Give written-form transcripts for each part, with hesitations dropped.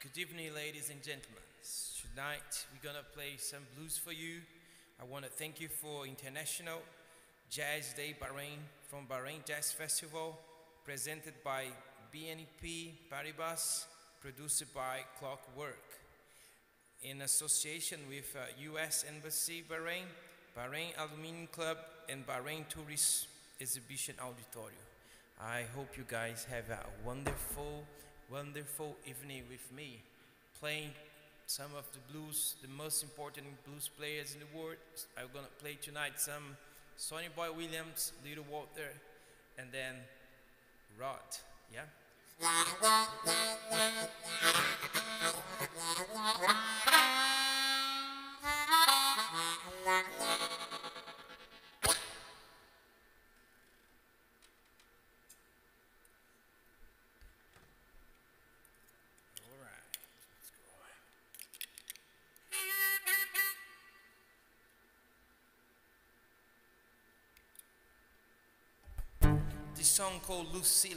Good evening, ladies and gentlemen. Tonight we're gonna play some blues for you. I want to thank you for International Jazz Day Bahrain from Bahrain Jazz Festival, presented by BNP Paribas, produced by Clockwork, in association with U.S. Embassy Bahrain, Bahrain Alumni Club, and Bahrain Tourist Exhibition Auditorium. I hope you guys have a wonderful, wonderful evening with me, playing some of the blues, the most important blues players in the world. I'm gonna play tonight some Sonny Boy Williams, Little Walter, and then Rod, yeah? This song called Lucille.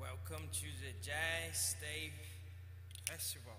Welcome to the Jazz Day Festival.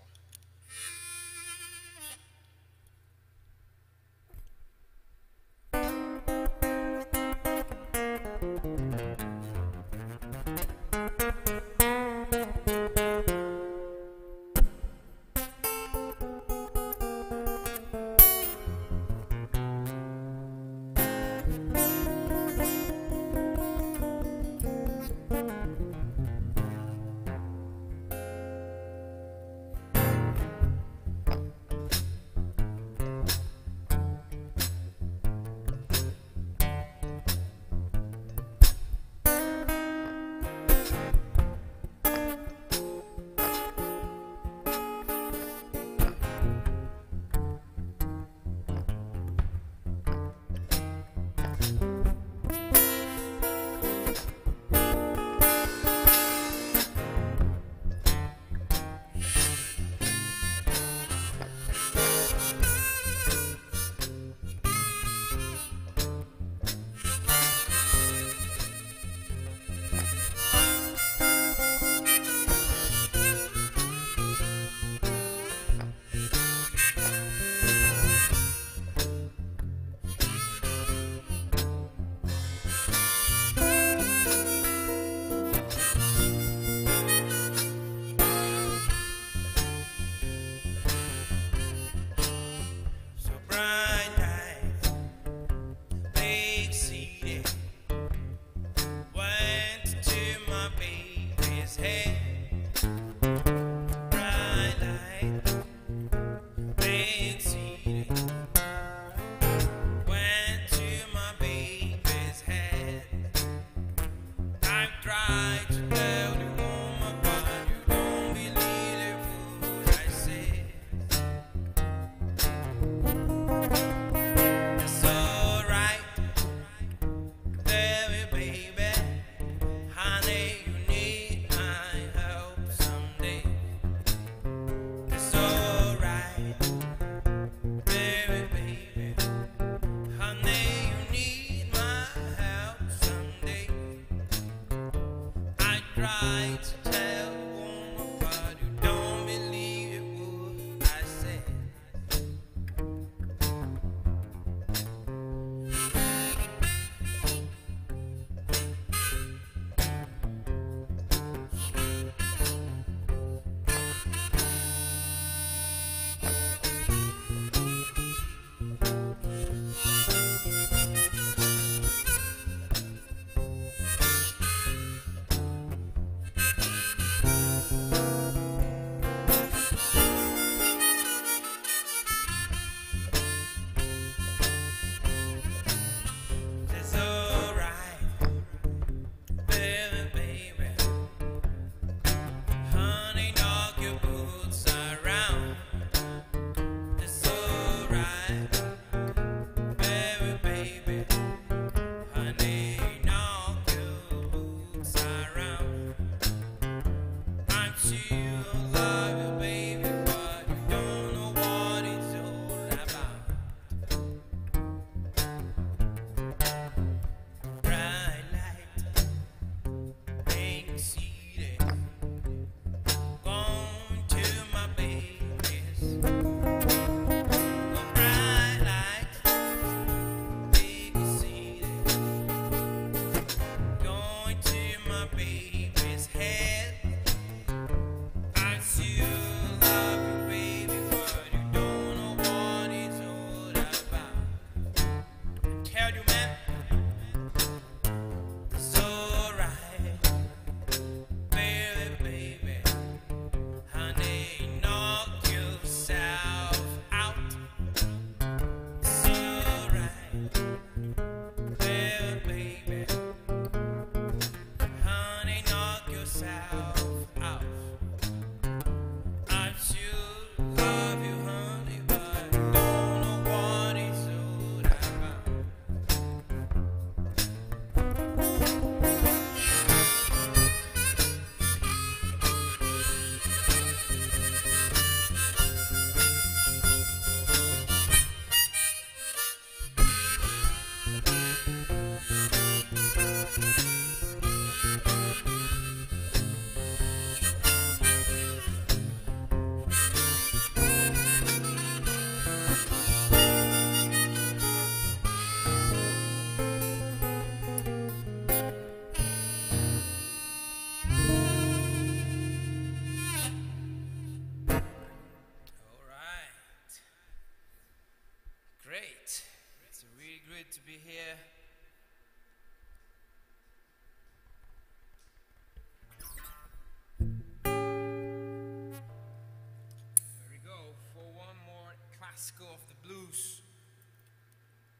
Classical of the Blues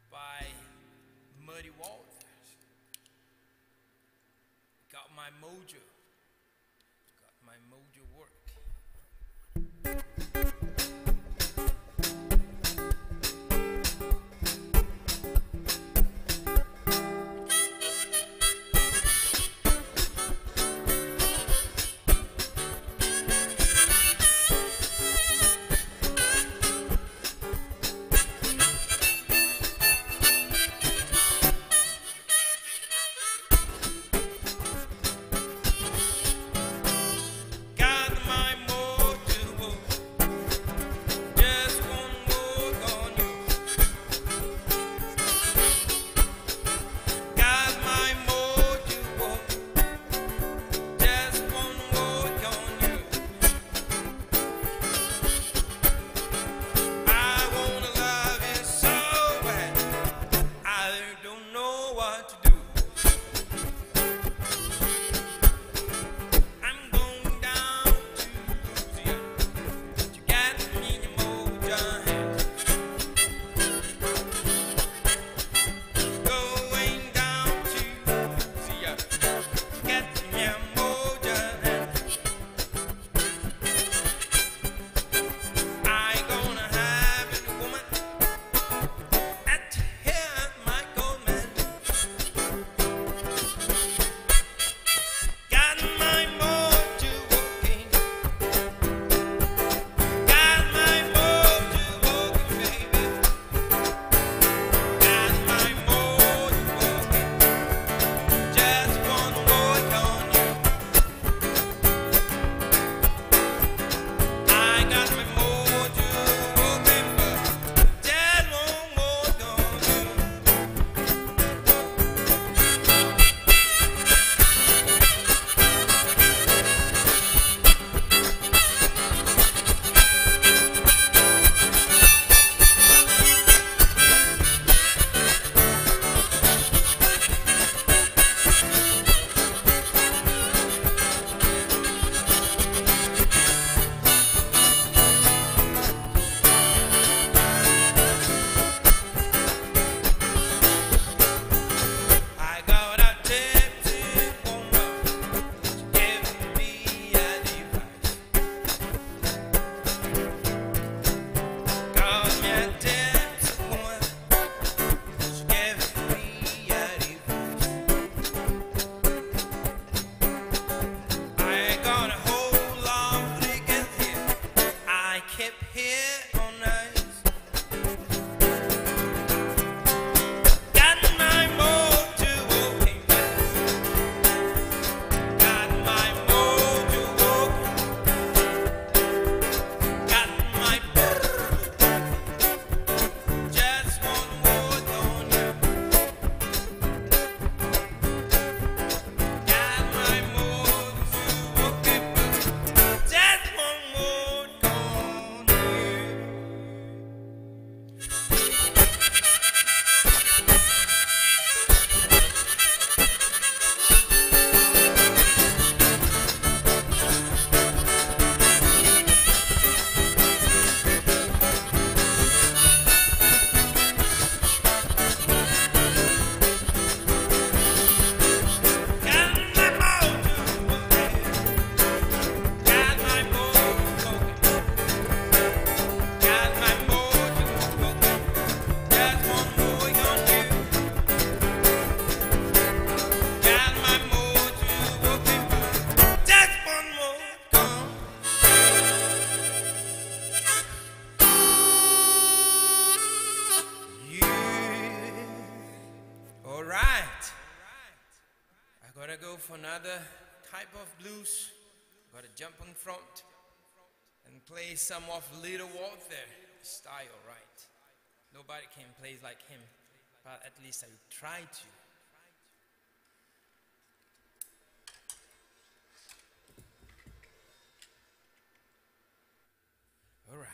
by Muddy Walters. Got my mojo. Got my mojo work. gonna go for another type of blues. Gotta jump in front and play some of Little Walter style, right? Nobody can play like him, but at least I try to. All right.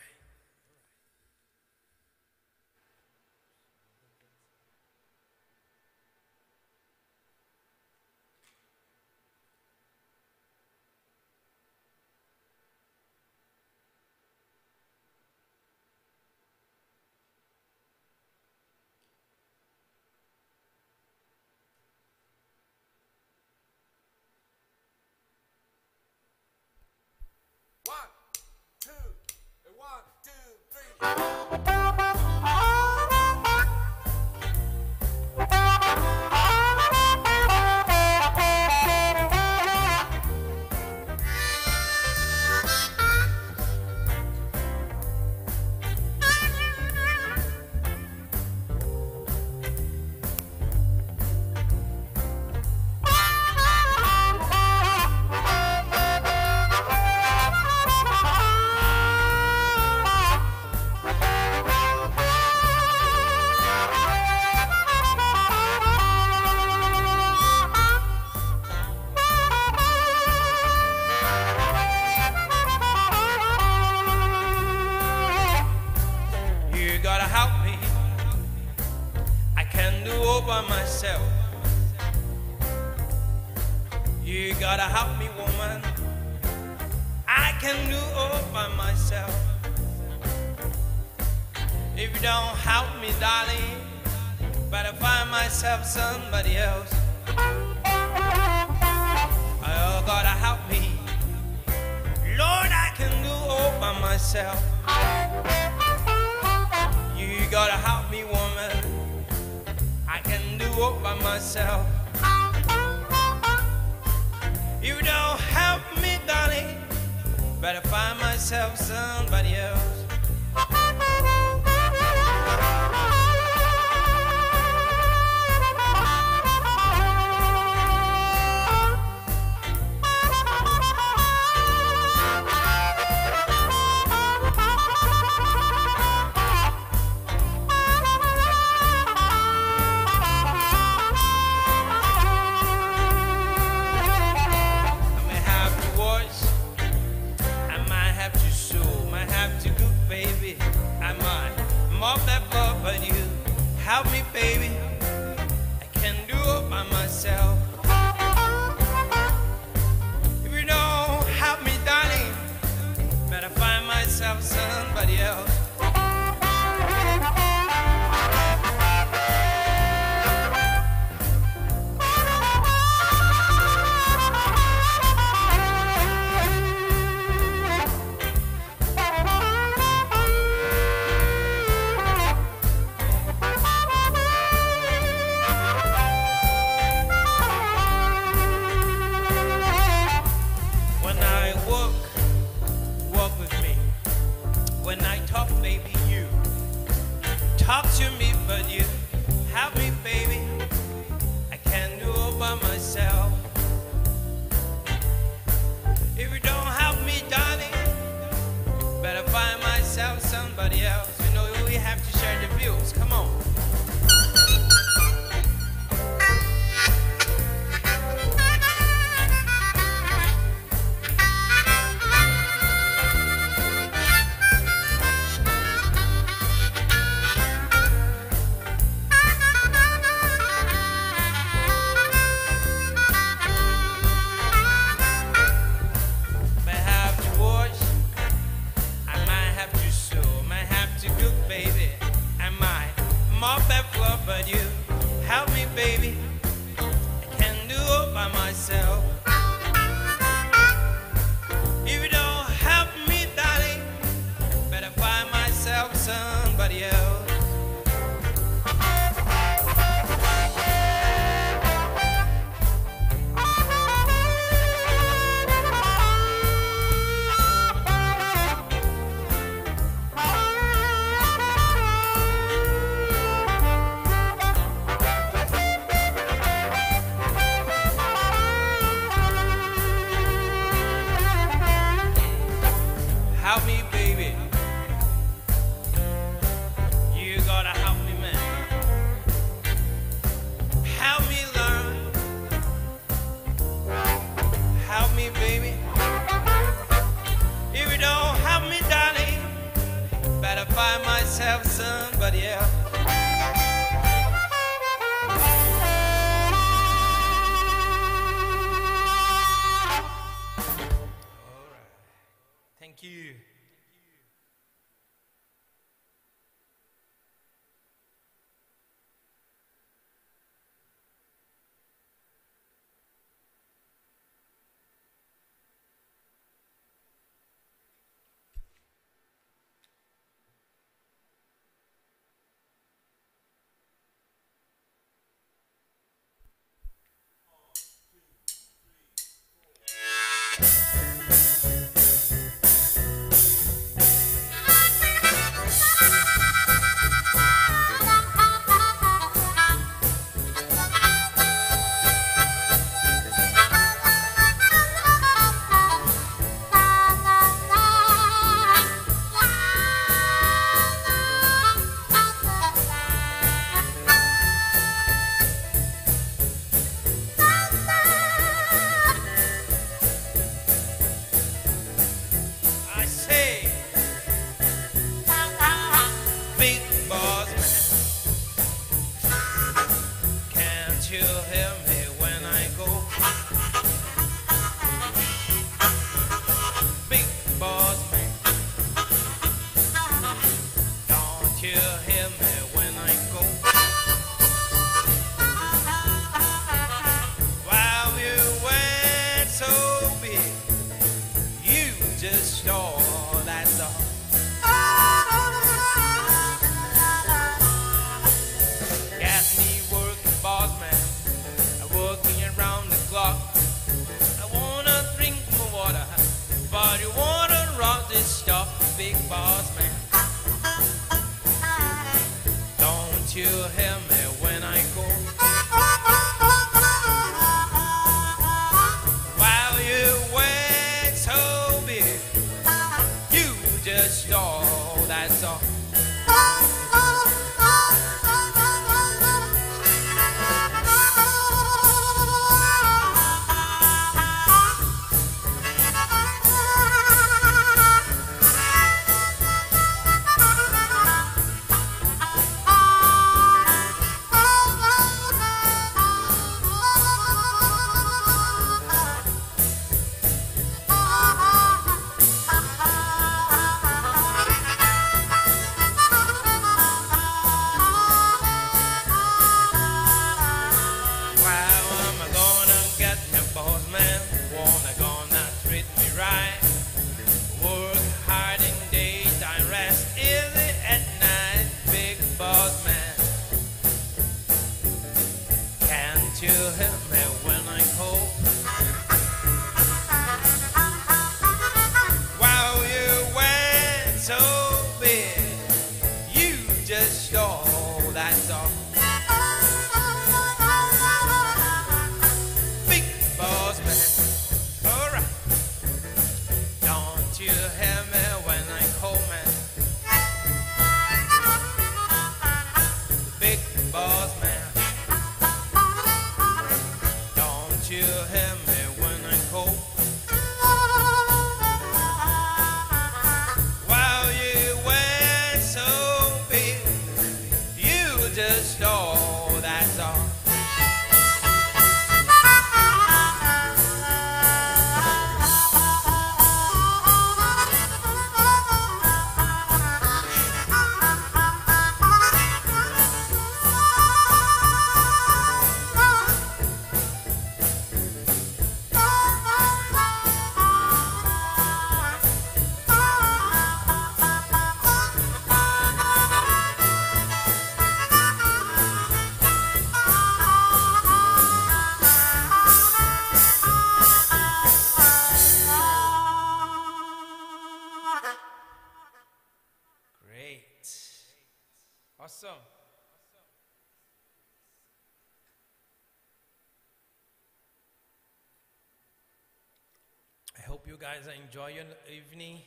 Guys, I enjoy your evening,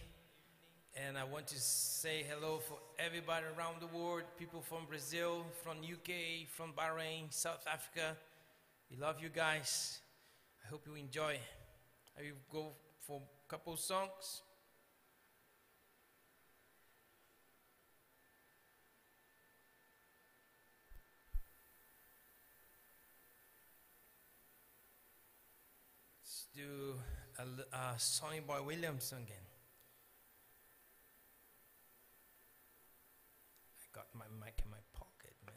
and I want to say hello for everybody around the world, people from Brazil, from UK, from Bahrain, South Africa. We love you guys. I hope you enjoy. I will go for a couple songs. do a Sonny Boy Williamson again. I got my mic in my pocket, man.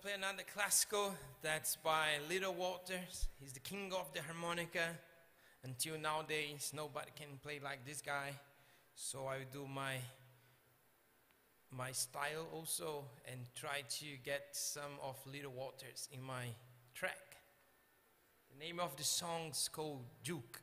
Play another classical that's by Little Walter. He's the king of the harmonica. Until nowadays, nobody can play like this guy. So I do my style also and try to get some of Little Walter's in my track. The name of the song is called Juke.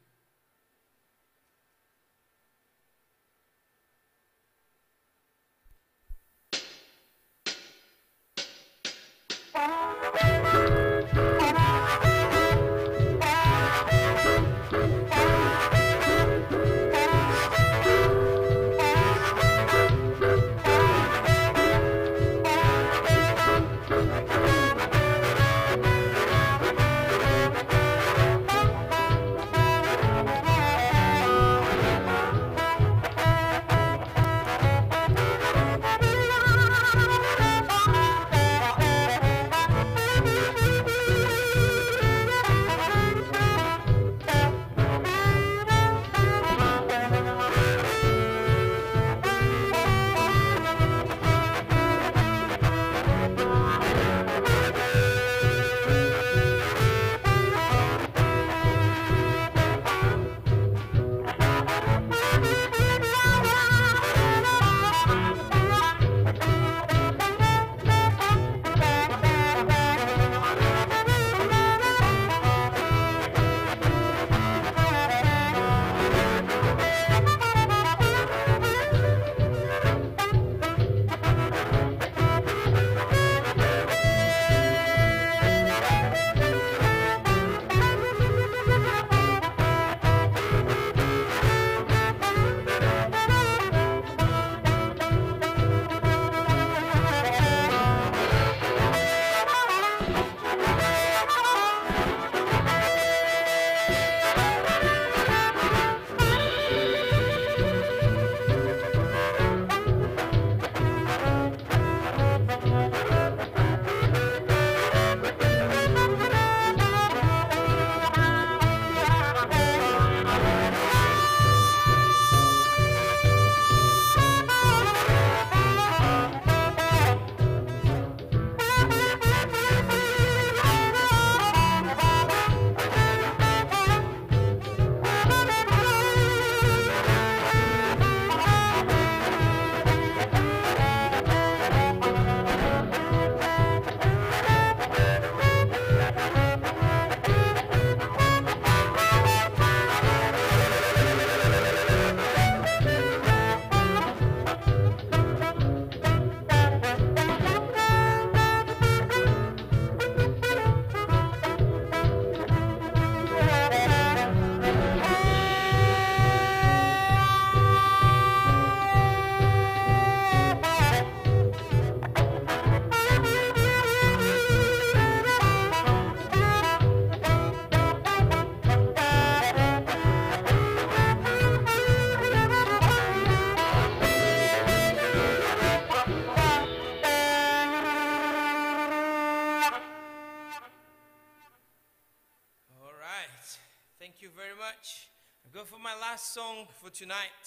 Thank you very much. I'll go for my last song for tonight.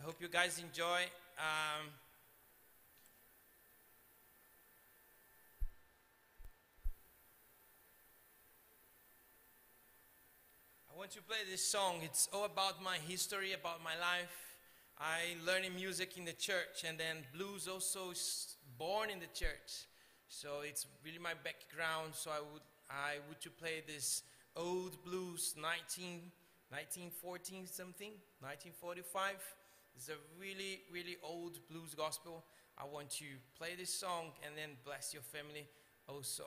I hope you guys enjoy. I want to play this song. It's all about my history, about my life. I learned music in the church, and then blues also is born in the church. So it's really my background. So I would to play this old blues, 1914 something, 1945. It's a really, really old blues gospel. I want to play this song and then bless your family also.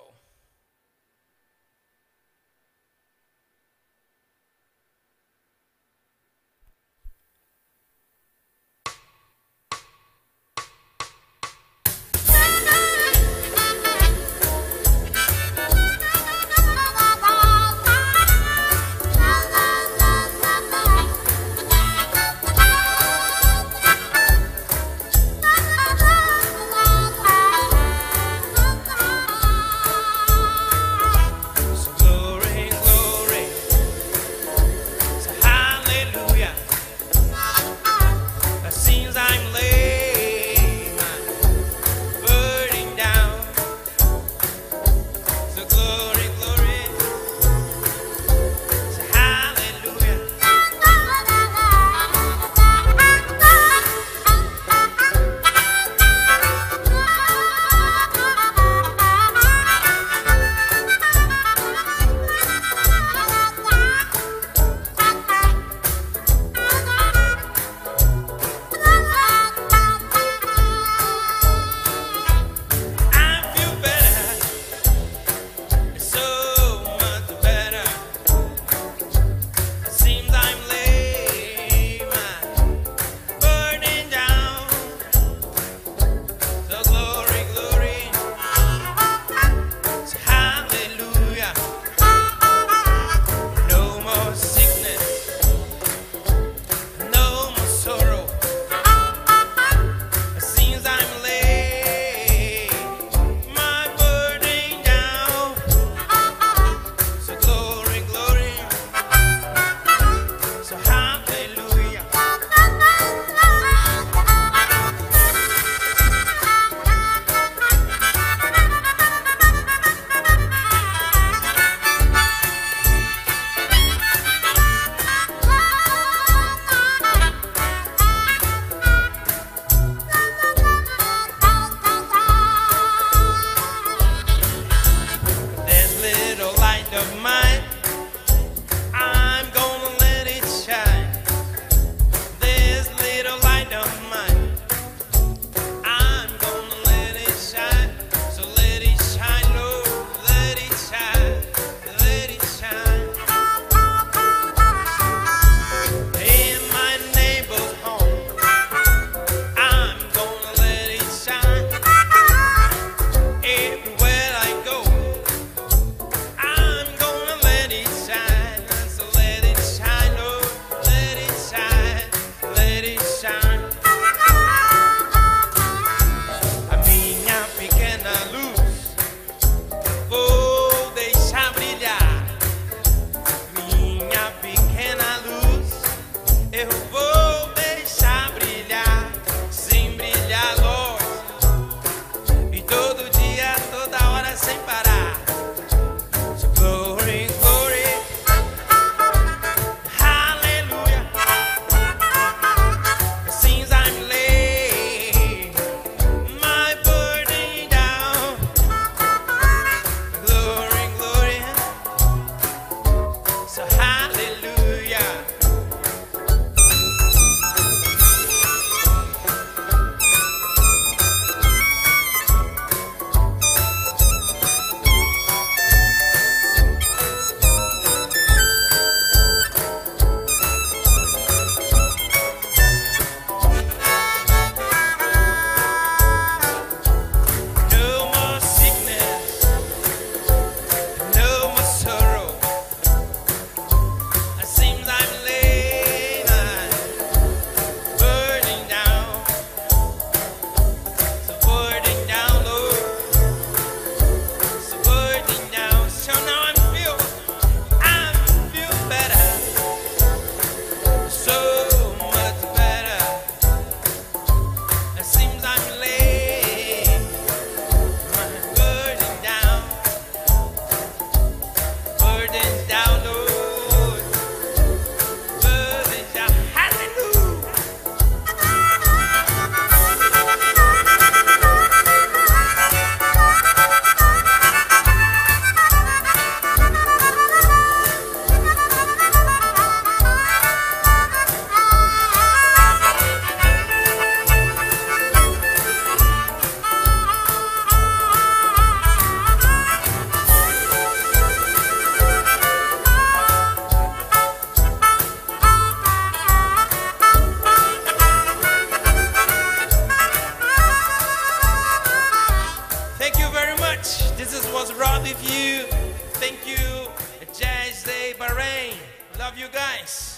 you guys.